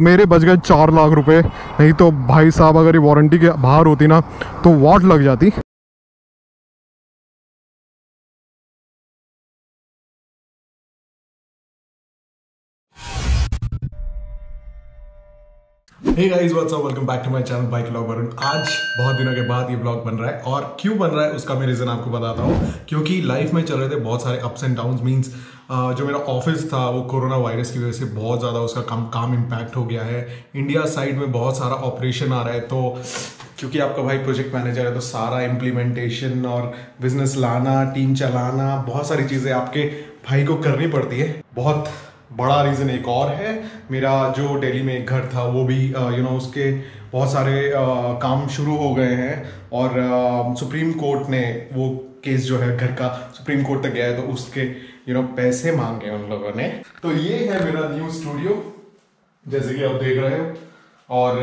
मेरे बच गए 4 लाख रुपए, नहीं तो भाई साहब अगर ये वारंटी के बाहर होती ना तो वाट लग जाती। Hey guys what's up, welcome back to my channel बाइकलॉग Varun. आज बहुत दिनों के बाद ये ब्लॉग बन रहा है और क्यों बन रहा है उसका मैं रीजन आपको बताता हूँ। क्योंकि लाइफ में चल रहे थे बहुत सारे अप्स एंड डाउन्स। मींस जो मेरा ऑफिस था वो कोरोना वायरस की वजह से बहुत ज़्यादा उसका काम इम्पैक्ट हो गया है। इंडिया साइड में बहुत सारा ऑपरेशन आ रहा है, तो क्योंकि आपका भाई प्रोजेक्ट मैनेजर है तो सारा इम्प्लीमेंटेशन और बिजनेस लाना, टीम चलाना, बहुत सारी चीज़ें आपके भाई को करनी पड़ती है। बहुत बड़ा रीज़न एक और है, मेरा जो दिल्ली में एक घर था वो भी उसके बहुत सारे काम शुरू हो गए हैं और सुप्रीम कोर्ट ने वो केस जो है घर का सुप्रीम कोर्ट तक गया है, तो उसके पैसे मांगे उन लोगों ने। तो ये है मेरा न्यू स्टूडियो जैसे कि आप देख रहे हो, और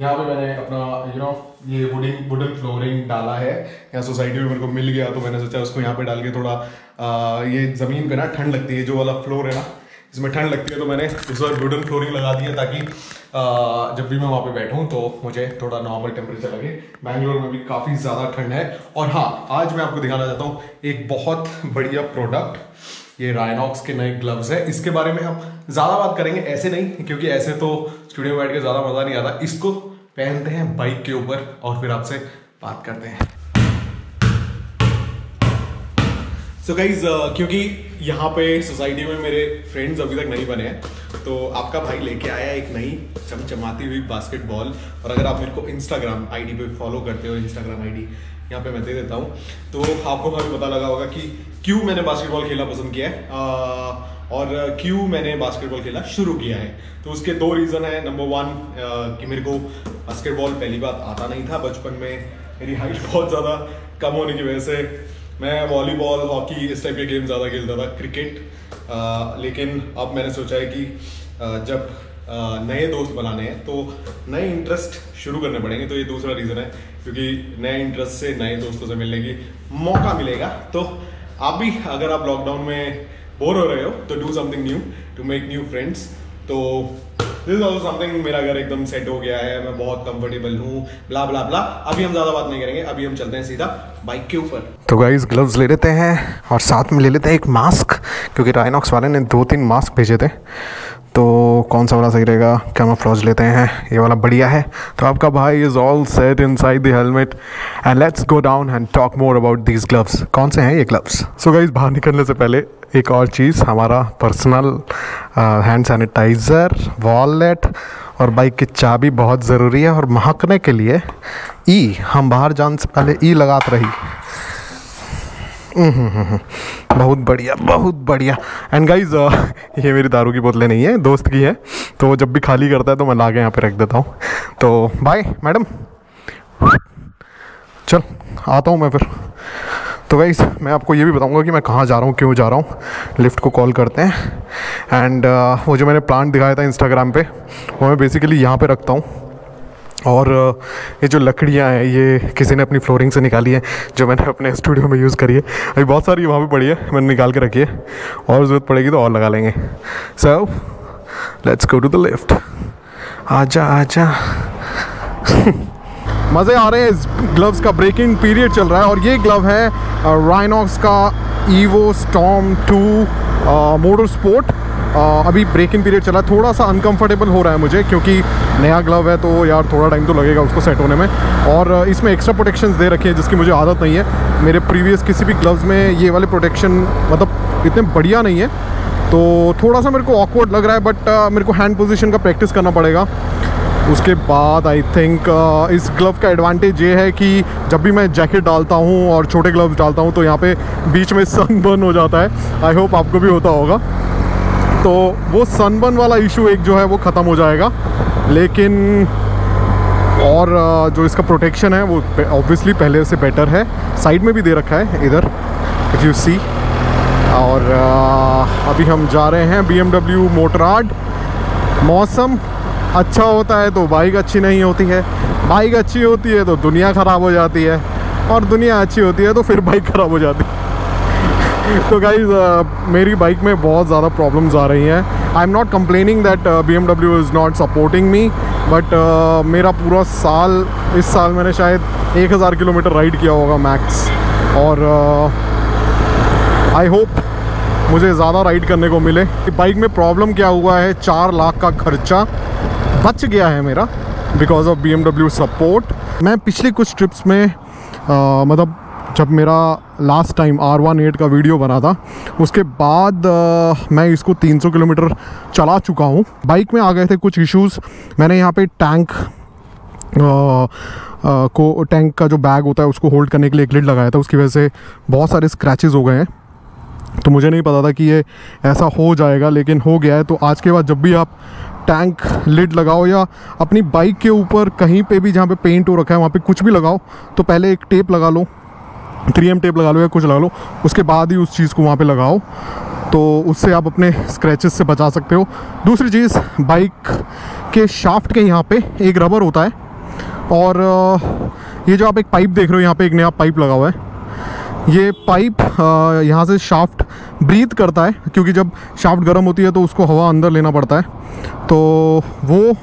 यहाँ पे मैंने अपना ये वुडन फ्लोरिंग डाला है। यहाँ सोसाइटी में मेरे को मिल गया तो मैंने सोचा उसको यहाँ पे डाल के थोड़ा ये ज़मीन पे ना ठंड लगती है, जो वाला फ्लोर है ना इसमें ठंड लगती है, तो मैंने इस बार वुडन फ्लोरिंग लगा दी है ताकि जब भी मैं वहाँ पे बैठूँ तो मुझे थोड़ा नॉर्मल टेम्परेचर लगे। बैंगलोर में भी काफ़ी ज़्यादा ठंड है। और हाँ, आज मैं आपको दिखाना चाहता हूँ एक बहुत बढ़िया प्रोडक्ट, ये राइनॉक्स के नए ग्लव्स है। इसके बारे में हम ज़्यादा बात करेंगे, ऐसे नहीं क्योंकि ऐसे तो स्टूडियो में बैठ के ज़्यादा मज़ा नहीं आता। इसको पहनते हैं बाइक के ऊपर और फिर आपसे बात करते हैं। सो गाइज, क्योंकि यहाँ पे सोसाइटी में मेरे फ्रेंड्स अभी तक नहीं बने हैं, तो आपका भाई लेके आया एक नई चमचमाती हुई बास्केटबॉल। और अगर आप मेरे को इंस्टाग्राम आईडी पे फॉलो करते हो, इंस्टाग्राम आईडी यहाँ पे मैं दे देता हूँ, तो आपको काफ़ी पता लगा होगा कि क्यों मैंने बास्केटबॉल खेलना पसंद किया है और क्यों मैंने बास्केटबॉल खेलना शुरू किया है। तो उसके 2 रीज़न है। नंबर 1 कि मेरे को बास्केटबॉल पहली बात आता नहीं था। बचपन में मेरी हाइट बहुत ज़्यादा कम होने की वजह से मैं वॉलीबॉल, हॉकी, इस टाइप के गेम ज़्यादा खेलता था, क्रिकेट। लेकिन अब मैंने सोचा है कि जब नए दोस्त बनाने हैं तो नए इंटरेस्ट शुरू करने पड़ेंगे, तो ये दूसरा रीज़न है। क्योंकि नए इंटरेस्ट से नए दोस्तों से मिलने की मौका मिलेगा। तो आप भी अगर आप लॉकडाउन में बोर हो रहे हो तो do something new to make new friends. तो दिस इज ऑल्सो समथिंग। मेरा घर एकदम सेट हो गया है, मैं बहुत कंफर्टेबल हूँ, ब्ला ब्ला ब्ला। अभी हम ज़्यादा बात नहीं करेंगे, अभी हम चलते हैं सीधा बाइक के ऊपर। तो गाइज, ग्लव्स ले लेते हैं और साथ में ले लेते हैं एक मास्क, क्योंकि राइनॉक्स वाले ने 2-3 मास्क भेजे थे, तो कौन सा वाला सही रहेगा? कैमोफ्लेज लेते हैं, ये वाला बढ़िया है। तो आपका भाई is all set inside the helmet and let's go down and talk more about these gloves. कौन से हैं ये ग्लव्स? सो गाइज, बाहर निकलने से पहले एक और चीज़, हमारा पर्सनल हैंड सैनिटाइज़र, वॉलेट और बाइक की चाबी बहुत ज़रूरी है। और महकने के लिए ई, हम बाहर जाने से पहले ई लगाते रही। बहुत बढ़िया, बहुत बढ़िया। एंड गाइज, ये मेरी दारू की बोतलें नहीं है, दोस्त की है, तो जब भी खाली करता है तो मैं ला के यहाँ पे रख देता हूँ। तो बाय मैडम, चल आता हूँ मैं फिर। तो गाइज, मैं आपको ये भी बताऊँगा कि मैं कहाँ जा रहा हूँ, क्यों जा रहा हूँ। लिफ्ट को कॉल करते हैं। एंड वो जो मैंने प्लांट दिखाया था इंस्टाग्राम पे, वो मैं बेसिकली यहाँ पे रखता हूँ। और ये जो लकड़ियाँ हैं ये किसी ने अपनी फ्लोरिंग से निकाली है, जो मैंने अपने स्टूडियो में यूज़ करी है। अभी बहुत सारी वहाँ पे पड़ी है, मैंने निकाल के रखी है, और ज़रूरत पड़ेगी तो और लगा लेंगे। So let's go to the lift. आजा आजा। मज़े आ रहे हैं। इस ग्लव्स का ब्रेकिंग पीरियड चल रहा है और ये ग्लव है राइनॉक्स का ईवो स्टॉर्म 2 मोटर स्पोर्ट। अभी ब्रेकिंग पीरियड चला, थोड़ा सा अनकंफर्टेबल हो रहा है मुझे, क्योंकि नया ग्लव है तो यार थोड़ा टाइम तो लगेगा उसको सेट होने में। और इसमें एक्स्ट्रा प्रोटेक्शंस दे रखे हैं जिसकी मुझे आदत नहीं है। मेरे प्रीवियस किसी भी ग्लव्स में ये वाले प्रोटेक्शन मतलब इतने बढ़िया नहीं है, तो थोड़ा सा मेरे को ऑकवर्ड लग रहा है। बट मेरे को हैंड पोजिशन का प्रैक्टिस करना पड़ेगा। उसके बाद आई थिंक इस ग्लव का एडवांटेज ये है कि जब भी मैं जैकेट डालता हूँ और छोटे ग्लव्स डालता हूँ तो यहाँ पे बीच में सनबर्न हो जाता है। आई होप आपको भी होता होगा। तो वो सनबर्न वाला इशू एक जो है वो ख़त्म हो जाएगा, लेकिन और जो इसका प्रोटेक्शन है वो ऑब्वियसली पहले से बेटर है। साइड में भी दे रखा है इधर, इफ़ यू सी। और अभी हम जा रहे हैं BMW मोटराड। मौसम अच्छा होता है तो बाइक अच्छी नहीं होती है, बाइक अच्छी होती है तो दुनिया ख़राब हो जाती है, और दुनिया अच्छी होती है तो फिर बाइक ख़राब हो जाती है। तो गाइज़, मेरी बाइक में बहुत ज़्यादा प्रॉब्लम्स आ रही हैं। I'm not complaining that BMW is not supporting me, but मेरा पूरा साल, इस साल मैंने शायद 1000 किलोमीटर राइड किया होगा मैक्स, और आई होप मुझे ज़्यादा राइड करने को मिले। बाइक में प्रॉब्लम क्या हुआ है, 4 लाख का खर्चा बच गया है मेरा बिकॉज ऑफ BMW सपोर्ट। मैं पिछले कुछ ट्रिप्स में मतलब जब मेरा लास्ट टाइम R18 का वीडियो बना था उसके बाद मैं इसको 300 किलोमीटर चला चुका हूँ। बाइक में आ गए थे कुछ इश्यूज़। मैंने यहाँ पे टैंक को, टैंक का जो बैग होता है उसको होल्ड करने के लिए एक लिड लगाया था, उसकी वजह से बहुत सारे स्क्रैचेस हो गए हैं। तो मुझे नहीं पता था कि ये ऐसा हो जाएगा, लेकिन हो गया है। तो आज के बाद जब भी आप टैंक लिड लगाओ या अपनी बाइक के ऊपर कहीं पे भी जहाँ पे पेंट हो रखा है वहाँ पे कुछ भी लगाओ, तो पहले एक टेप लगा लो, 3M टेप लगा लो या कुछ लगा लो, उसके बाद ही उस चीज़ को वहाँ पे लगाओ, तो उससे आप अपने स्क्रैचेस से बचा सकते हो। दूसरी चीज़, बाइक के शाफ्ट के यहाँ पे एक रबर होता है, और ये जो आप एक पाइप देख रहे हो, यहाँ पे एक नया पाइप लगा हुआ है। ये पाइप यहाँ से शाफ्ट ब्रीथ करता है, क्योंकि जब शाफ्ट गर्म होती है तो उसको हवा अंदर लेना पड़ता है, तो वो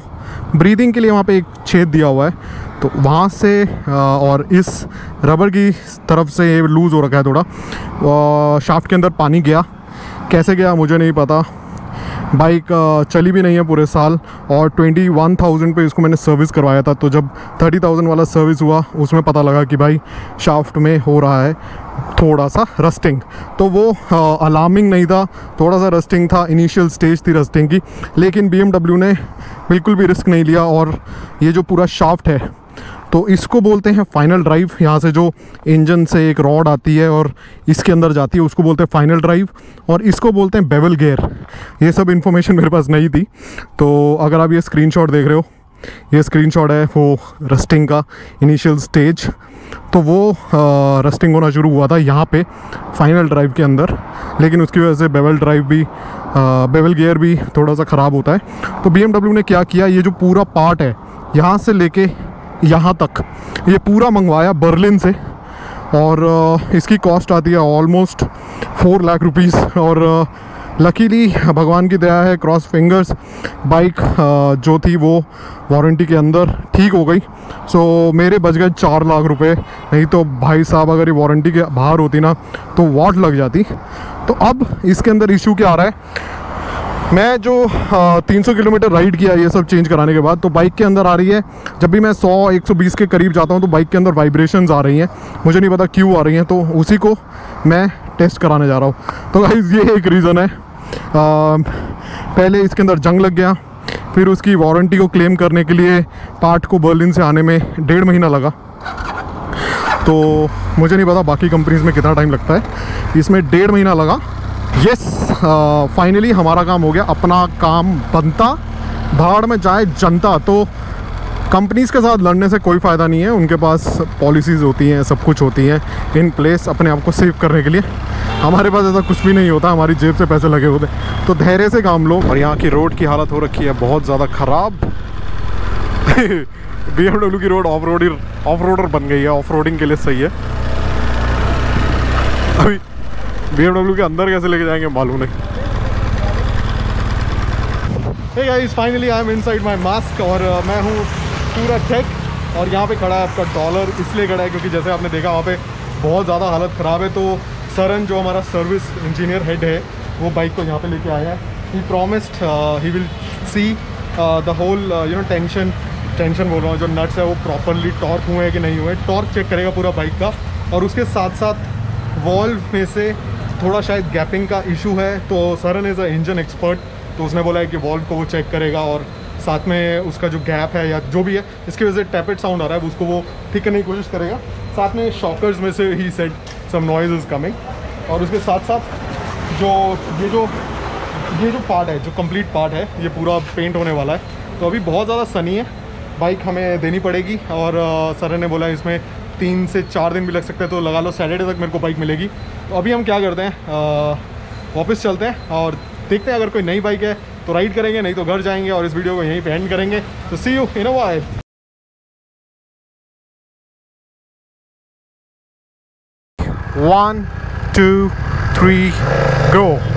ब्रीदिंग के लिए वहाँ पे एक छेद दिया हुआ है, तो वहाँ से और इस रबर की तरफ से ये लूज़ हो रखा है थोड़ा, शाफ्ट के अंदर पानी गया। कैसे गया मुझे नहीं पता। बाइक चली भी नहीं है पूरे साल, और 21,000 पे इसको मैंने सर्विस करवाया था, तो जब 30,000 वाला सर्विस हुआ उसमें पता लगा कि भाई शाफ्ट में हो रहा है थोड़ा सा रस्टिंग। तो वो अलार्मिंग नहीं था, थोड़ा सा रस्टिंग था, इनिशियल स्टेज थी रस्टिंग की, लेकिन BMW ने बिल्कुल भी रिस्क नहीं लिया। और ये जो पूरा शाफ्ट है, तो इसको बोलते हैं फाइनल ड्राइव। यहाँ से जो इंजन से एक रॉड आती है और इसके अंदर जाती है उसको बोलते हैं फाइनल ड्राइव, और इसको बोलते हैं बेवल गियर। ये सब इन्फॉर्मेशन मेरे पास नहीं थी, तो अगर आप ये स्क्रीनशॉट देख रहे हो, ये स्क्रीनशॉट है वो रस्टिंग का इनिशियल स्टेज, तो वो रस्टिंग होना शुरू हुआ था यहाँ पे फाइनल ड्राइव के अंदर, लेकिन उसकी वजह से बेवल ड्राइव भी बेवल गियर भी थोड़ा सा ख़राब होता है। तो BMW ने क्या किया, ये जो पूरा पार्ट है यहाँ से लेके यहाँ तक, ये पूरा मंगवाया बर्लिन से, और इसकी कॉस्ट आती है ऑलमोस्ट 4 लाख रुपीस। और लकीली भगवान की दया है, क्रॉस फिंगर्स, बाइक जो थी वो वारंटी के अंदर ठीक हो गई। सो मेरे बच गए 4 लाख रुपए, नहीं तो भाई साहब अगर ये वारंटी के बाहर होती ना तो वॉट लग जाती। तो अब इसके अंदर इशू क्या आ रहा है, मैं जो 300 किलोमीटर राइड किया ये सब चेंज कराने के बाद, तो बाइक के अंदर आ रही है, जब भी मैं 100-120 के करीब जाता हूँ तो बाइक के अंदर वाइब्रेशंस आ रही हैं, मुझे नहीं पता क्यों आ रही हैं, तो उसी को मैं टेस्ट कराने जा रहा हूँ। तो गाइस ये एक रीज़न है। पहले इसके अंदर जंग लग गया, फिर उसकी वारंटी को क्लेम करने के लिए पार्ट को बर्लिन से आने में 1.5 महीना लगा, तो मुझे नहीं पता बाकी कंपनीज़ में कितना टाइम लगता है, इसमें 1.5 महीना लगा। यस, फाइनली हमारा काम हो गया, अपना काम बनता, भाड़ में जाए जनता। तो कंपनीज़ के साथ लड़ने से कोई फ़ायदा नहीं है, उनके पास पॉलिसीज़ होती हैं, सब कुछ होती हैं इन प्लेस अपने आप को सेव करने के लिए, हमारे पास ऐसा कुछ भी नहीं होता, हमारी जेब से पैसे लगे होते, तो धैर्य से काम लो। और यहाँ की रोड की हालत हो रखी है बहुत ज़्यादा ख़राब। BMW की रोड ऑफ रोडर बन गई है, ऑफ रोडिंग के लिए सही है। अभी BMW के अंदर कैसे लेके जाएंगे मालूम नहीं। Hey guys, finally I am inside my mask, और मैं हूँ पूरा चेक, और यहाँ पे खड़ा है आपका डॉलर, इसलिए खड़ा है क्योंकि जैसे आपने देखा वहाँ पे बहुत ज़्यादा हालत ख़राब है। तो सरन जो हमारा सर्विस इंजीनियर हेड है वो बाइक को यहाँ पे लेके आया है। He promised he will see the whole you know tension बोल रहा हूँ, जो नट्स है वो प्रॉपरली टॉर्क हुए हैं कि नहीं हुए, टॉर्क चेक करेगा पूरा बाइक का, और उसके साथ साथ वॉल्व में से थोड़ा शायद गैपिंग का इशू है, तो Saran is a engine expert, तो उसने बोला है कि वॉल्व को वो चेक करेगा, और साथ में उसका जो गैप है या जो भी है इसकी वजह से टैपेट साउंड आ रहा है उसको वो ठीक करने की कोशिश करेगा। साथ में शॉकर्स में से ही said some noise is coming, और उसके साथ साथ जो ये जो पार्ट है, जो कंप्लीट पार्ट है, ये पूरा पेंट होने वाला है, तो अभी बहुत ज़्यादा सनी है, बाइक हमें देनी पड़ेगी। और सरन ने बोला इसमें 3 से 4 दिन भी लग सकते हैं, तो लगा लो सैटरडे तक मेरे को बाइक मिलेगी। तो अभी हम क्या करते हैं, वापस चलते हैं और देखते हैं, अगर कोई नई बाइक है तो राइड करेंगे, नहीं तो घर जाएंगे, और इस वीडियो को यहीं पे एंड करेंगे। तो see you in a while. One, two, three, go!